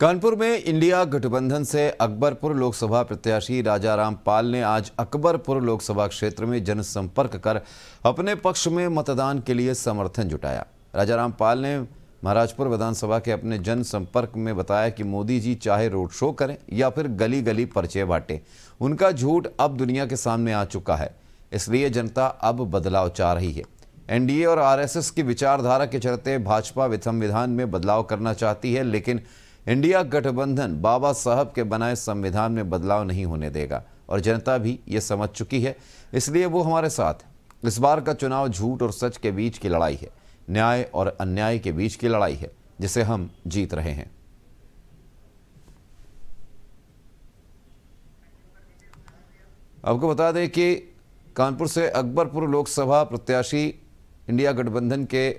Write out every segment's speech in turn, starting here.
कानपुर में इंडिया गठबंधन से अकबरपुर लोकसभा प्रत्याशी राजाराम पाल ने आज अकबरपुर लोकसभा क्षेत्र में जनसंपर्क कर अपने पक्ष में मतदान के लिए समर्थन जुटाया। राजाराम पाल ने महाराजपुर विधानसभा के अपने जनसंपर्क में बताया कि मोदी जी चाहे रोड शो करें या फिर गली गली पर्चे बांटें, उनका झूठ अब दुनिया के सामने आ चुका है, इसलिए जनता अब बदलाव चाह रही है। एनडीए और आरएसएस की विचारधारा के चलते भाजपा संविधान में बदलाव करना चाहती है, लेकिन इंडिया गठबंधन बाबा साहब के बनाए संविधान में बदलाव नहीं होने देगा और जनता भी ये समझ चुकी है, इसलिए वो हमारे साथ। इस बार का चुनाव झूठ और सच के बीच की लड़ाई है, न्याय और अन्याय के बीच की लड़ाई है, जिसे हम जीत रहे हैं। आपको बता दें कि कानपुर से अकबरपुर लोकसभा प्रत्याशी इंडिया गठबंधन के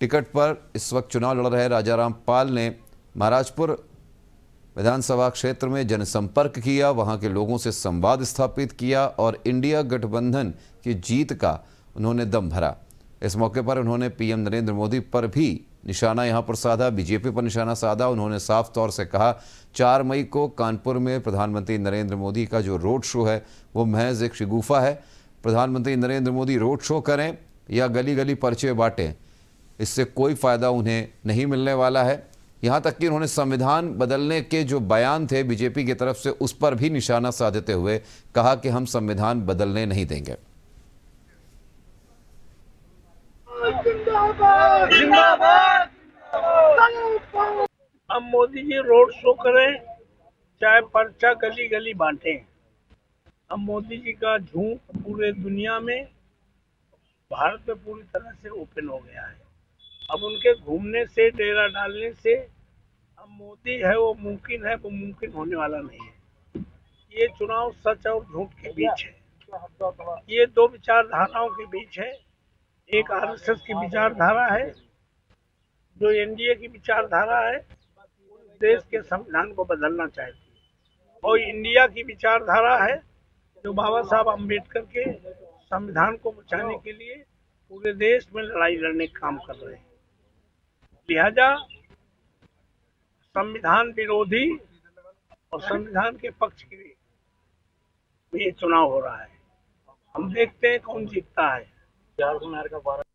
टिकट पर इस वक्त चुनाव लड़ रहे राजाराम पाल ने महाराजपुर विधानसभा क्षेत्र में जनसंपर्क किया, वहां के लोगों से संवाद स्थापित किया और इंडिया गठबंधन की जीत का उन्होंने दम भरा। इस मौके पर उन्होंने पीएम नरेंद्र मोदी पर भी निशाना यहां पर साधा, बीजेपी पर निशाना साधा। उन्होंने साफ तौर से कहा, 4 मई को कानपुर में प्रधानमंत्री नरेंद्र मोदी का जो रोड शो है वो महज एक शगुफा है। प्रधानमंत्री नरेंद्र मोदी रोड शो करें या गली गली पर्चे बांटें, इससे कोई फ़ायदा उन्हें नहीं मिलने वाला है। यहाँ तक कि उन्होंने संविधान बदलने के जो बयान थे बीजेपी की तरफ से, उस पर भी निशाना साधते हुए कहा कि हम संविधान बदलने नहीं देंगे। हम मोदी जी रोड शो करें चाहे पर्चा गली गली बांटें, हम मोदी जी का झूठ पूरे दुनिया में, भारत में पूरी तरह से ओपन हो गया है। अब उनके घूमने से, डेरा डालने से, अब मोदी है वो मुमकिन है, वो मुमकिन होने वाला नहीं है। ये चुनाव सच और झूठ के बीच है, ये दो विचारधाराओं के बीच है। एक आरएसएस की विचारधारा है, जो एनडीए की विचारधारा है, देश के संविधान को बदलना चाहती है, और इंडिया की विचारधारा है जो बाबा साहब अम्बेडकर के संविधान को बचाने के लिए पूरे देश में लड़ाई लड़ने का काम कर रहे हैं। लिहाजा संविधान विरोधी और संविधान के पक्ष के लिए ये चुनाव हो रहा है। हम देखते हैं कौन जीतता है।